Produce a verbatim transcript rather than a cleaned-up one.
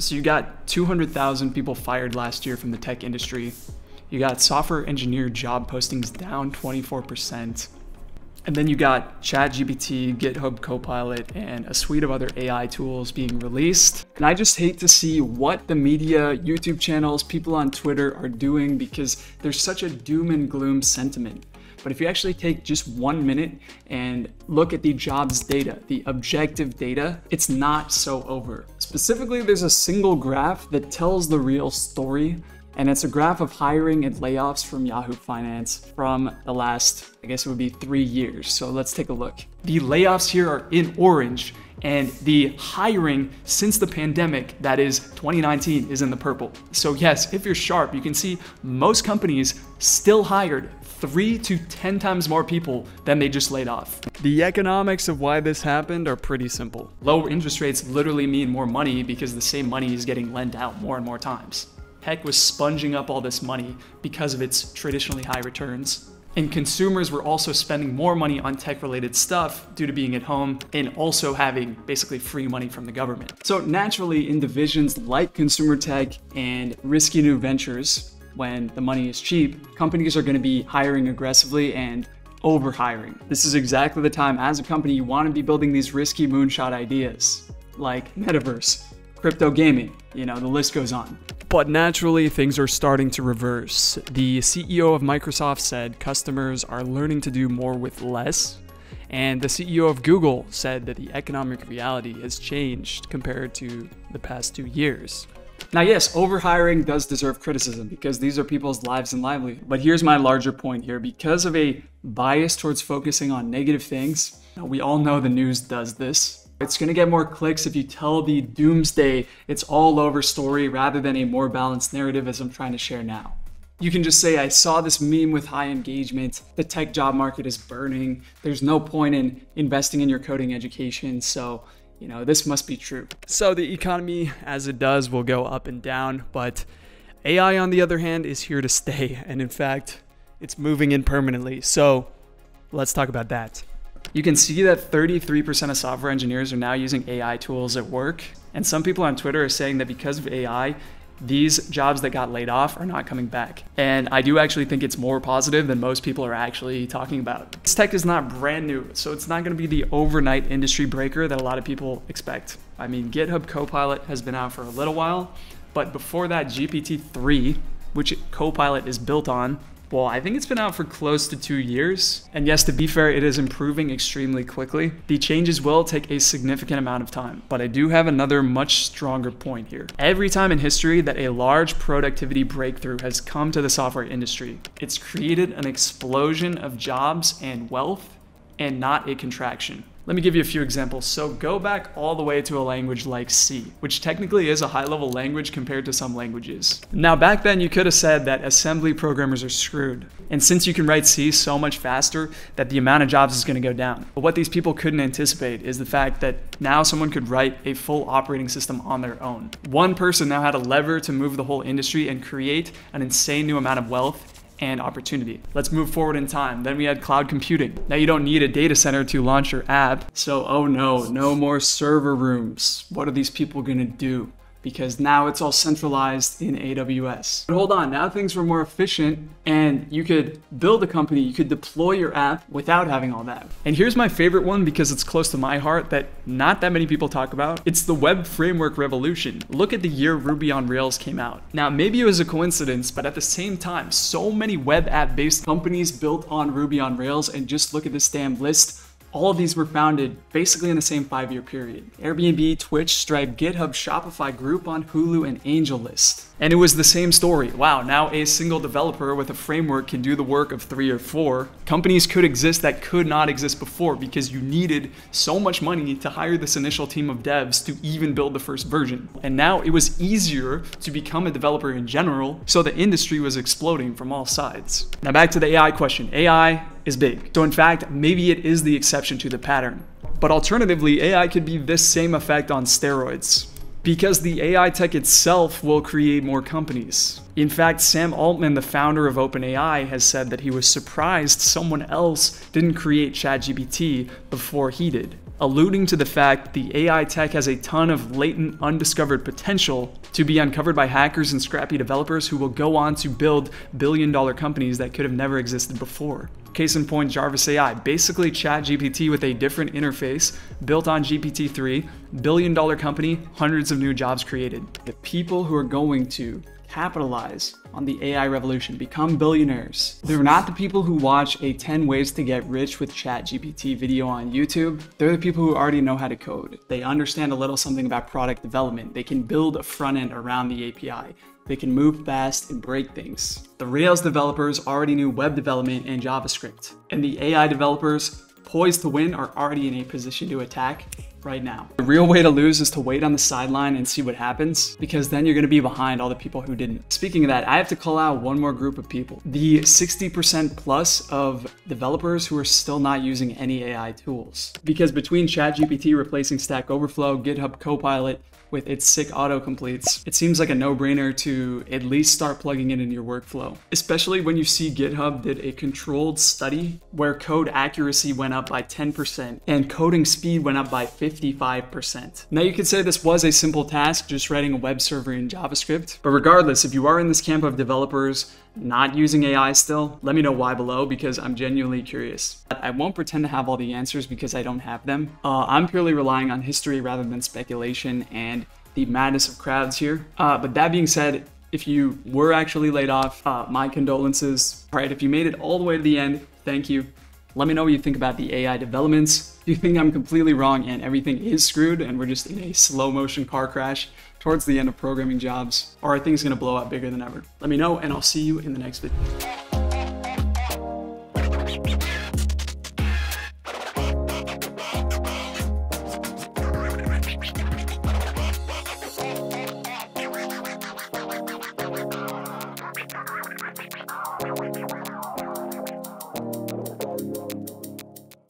So you got two hundred thousand people fired last year from the tech industry. You got software engineer job postings down twenty-four percent. And then you got ChatGPT, GitHub Copilot, and a suite of other A I tools being released. And I just hate to see what the media, YouTube channels, people on Twitter are doing, because there's such a doom and gloom sentiment. But if you actually take just one minute and look at the jobs data, the objective data, it's not so over. Specifically, there's a single graph that tells the real story. And it's a graph of hiring and layoffs from Yahoo Finance from the last, I guess it would be three years. So let's take a look. The layoffs here are in orange, and the hiring since the pandemic, that is twenty nineteen, is in the purple. So yes, if you're sharp, you can see most companies still hired three to ten times more people than they just laid off. The economics of why this happened are pretty simple. Lower interest rates literally mean more money, because the same money is getting lent out more and more times. Tech was sponging up all this money because of its traditionally high returns. And consumers were also spending more money on tech-related stuff due to being at home and also having basically free money from the government. So naturally, in divisions like consumer tech and risky new ventures, when the money is cheap, companies are going to be hiring aggressively and overhiring. This is exactly the time as a company you want to be building these risky moonshot ideas like metaverse, crypto gaming, you know, the list goes on. But naturally, things are starting to reverse. The C E O of Microsoft said customers are learning to do more with less. And the C E O of Google said that the economic reality has changed compared to the past two years. Now, yes, overhiring does deserve criticism because these are people's lives and livelihood. But here's my larger point here. Because of a bias towards focusing on negative things, we all know the news does this. It's going to get more clicks if you tell the doomsday, it's all over story rather than a more balanced narrative as I'm trying to share now. You can just say, I saw this meme with high engagement, the tech job market is burning, there's no point in investing in your coding education, so you know this must be true. So the economy as it does will go up and down, but A I on the other hand is here to stay, and in fact, it's moving in permanently, so let's talk about that. You can see that thirty-three percent of software engineers are now using A I tools at work. And some people on Twitter are saying that because of A I, these jobs that got laid off are not coming back. And I do actually think it's more positive than most people are actually talking about. This tech is not brand new, so it's not going to be the overnight industry breaker that a lot of people expect. I mean, GitHub Copilot has been out for a little while, but before that, G P T three, which Copilot is built on, well, I think it's been out for close to two years. And yes, to be fair, it is improving extremely quickly. The changes will take a significant amount of time, but I do have another much stronger point here. Every time in history that a large productivity breakthrough has come to the software industry, it's created an explosion of jobs and wealth, and not a contraction. Let me give you a few examples. So go back all the way to a language like C, which technically is a high-level language compared to some languages. Now, back then, you could have said that assembly programmers are screwed. And since you can write C so much faster, that the amount of jobs is going to go down. But what these people couldn't anticipate is the fact that now someone could write a full operating system on their own. One person now had a lever to move the whole industry and create an insane new amount of wealth and opportunity. Let's move forward in time. Then we had cloud computing. Now you don't need a data center to launch your app. So, oh no, no more server rooms. What are these people gonna do? Because now it's all centralized in A W S. But hold on, now things were more efficient and you could build a company, you could deploy your app without having all that. And here's my favorite one because it's close to my heart that not that many people talk about. It's the web framework revolution. Look at the year Ruby on Rails came out. Now, maybe it was a coincidence, but at the same time, so many web app-based companies built on Ruby on Rails, and just look at this damn list. All of these were founded basically in the same five-year period. Airbnb, Twitch, Stripe, GitHub, Shopify, Groupon, Hulu, and AngelList. And it was the same story. Wow, now a single developer with a framework can do the work of three or four. Companies could exist that could not exist before because you needed so much money to hire this initial team of devs to even build the first version. And now it was easier to become a developer in general, so the industry was exploding from all sides. Now back to the A I question. A I is big. So in fact, maybe it is the exception to the pattern. But alternatively, A I could be this same effect on steroids, because the A I tech itself will create more companies. In fact, Sam Altman, the founder of OpenAI, has said that he was surprised someone else didn't create ChatGPT before he did. alluding to the fact the A I tech has a ton of latent, undiscovered potential to be uncovered by hackers and scrappy developers who will go on to build billion-dollar companies that could have never existed before. Case in point, Jarvis A I, basically ChatGPT with a different interface, built on G P T three, billion-dollar company, hundreds of new jobs created. The people who are going to capitalize on the A I revolution, become billionaires. They're not the people who watch a ten ways to get rich with ChatGPT video on YouTube. They're the people who already know how to code. They understand a little something about product development. They can build a front end around the A P I. They can move fast and break things. The Rails developers already knew web development and JavaScript. And the A I developers poised to win are already in a position to attack right now. The real way to lose is to wait on the sideline and see what happens, because then you're going to be behind all the people who didn't. Speaking of that, I have to call out one more group of people. The sixty percent plus of developers who are still not using any A I tools. Because between ChatGPT replacing Stack Overflow, GitHub Copilot with its sick autocompletes, it seems like a no-brainer to at least start plugging it into your workflow. Especially when you see GitHub did a controlled study where code accuracy went up by ten percent and coding speed went up by fifty-five percent. Now you could say this was a simple task, just writing a web server in JavaScript, but regardless, if you are in this camp of developers not using A I still, let me know why below, because I'm genuinely curious. I won't pretend to have all the answers because I don't have them. Uh, I'm purely relying on history rather than speculation and the madness of crowds here. Uh, but that being said, if you were actually laid off, uh, my condolences. All right, if you made it all the way to the end, thank you. Let me know what you think about the A I developments. Do you think I'm completely wrong and everything is screwed and we're just in a slow motion car crash towards the end of programming jobs? Or are things gonna blow up bigger than ever? Let me know and I'll see you in the next video.